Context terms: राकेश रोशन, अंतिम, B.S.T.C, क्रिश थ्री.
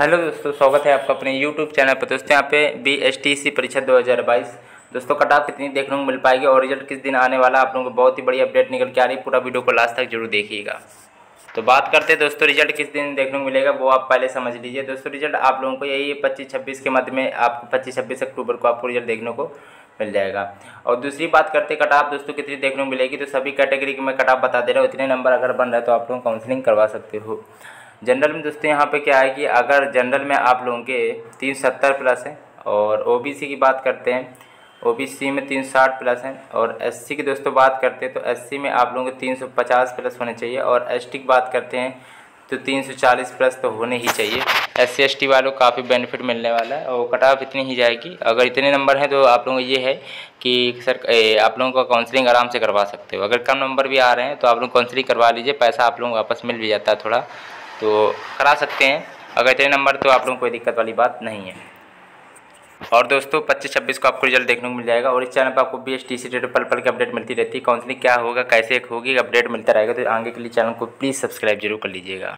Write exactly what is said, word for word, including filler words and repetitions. Hello दोस्तों, स्वागत है आपका अपने यूट्यूब चैनल पर। दोस्तों यहाँ पे बी एस टी सी परीक्षा दो हज़ार बाईस दोस्तों कट ऑफ कितनी देखने को मिल पाएगी और रिजल्ट किस दिन आने वाला, आप लोगों को बहुत ही बड़ी अपडेट निकल के आ रही है। पूरा वीडियो को लास्ट तक जरूर देखिएगा। तो बात करते हैं दोस्तों रिजल्ट किस दिन देखने को मिलेगा वो आप पहले समझ लीजिए। दोस्तों रिजल्ट आप लोगों को यही पच्चीस छब्बीस के मध्य में आपको पच्चीस छब्बीस अक्टूबर को आपको रिजल्ट देखने को मिल जाएगा। और दूसरी बात करते कट ऑफ दोस्तों कितनी देखने को मिलेगी, तो सभी कैटेगरी की मैं कट ऑफ बता दे रहा हूँ। इतने नंबर अगर बन रहा है तो आप लोग काउंसलिंग करवा सकते हो। जनरल में दोस्तों यहाँ पे क्या है कि अगर जनरल में आप लोगों के तीन सौ सत्तर प्लस हैं और ओबीसी की बात करते हैं, ओबीसी में तीन सौ साठ प्लस हैं और एससी की दोस्तों बात करते हैं तो एससी में आप लोगों के तीन सौ पचास प्लस होने चाहिए और एसटी की बात करते हैं तो तीन सौ चालीस प्लस तो होने ही चाहिए। एससी एसटी वालों को काफ़ी बेनिफिट मिलने वाला है और कट ऑफ इतनी ही जाएगी। अगर इतने नंबर हैं तो आप लोगों को ये है कि सर ए, आप लोगों का काउंसलिंग आराम से करवा सकते हो। अगर कम नंबर भी आ रहे हैं तो आप लोग काउंसलिंग करवा लीजिए, पैसा आप लोगों को वापस मिल भी जाता है थोड़ा, तो करा सकते हैं। अगर इतने नंबर तो आप लोगों को कोई दिक्कत वाली बात नहीं है। और दोस्तों पच्चीस छब्बीस को आपको रिजल्ट देखने को मिल जाएगा और इस चैनल पर आपको B S T C related पल पल की अपडेट मिलती रहती है। काउंसलिंग क्या होगा, कैसे होगी, अपडेट मिलता रहेगा। तो आगे के लिए चैनल को प्लीज़ सब्सक्राइब जरूर कर लीजिएगा।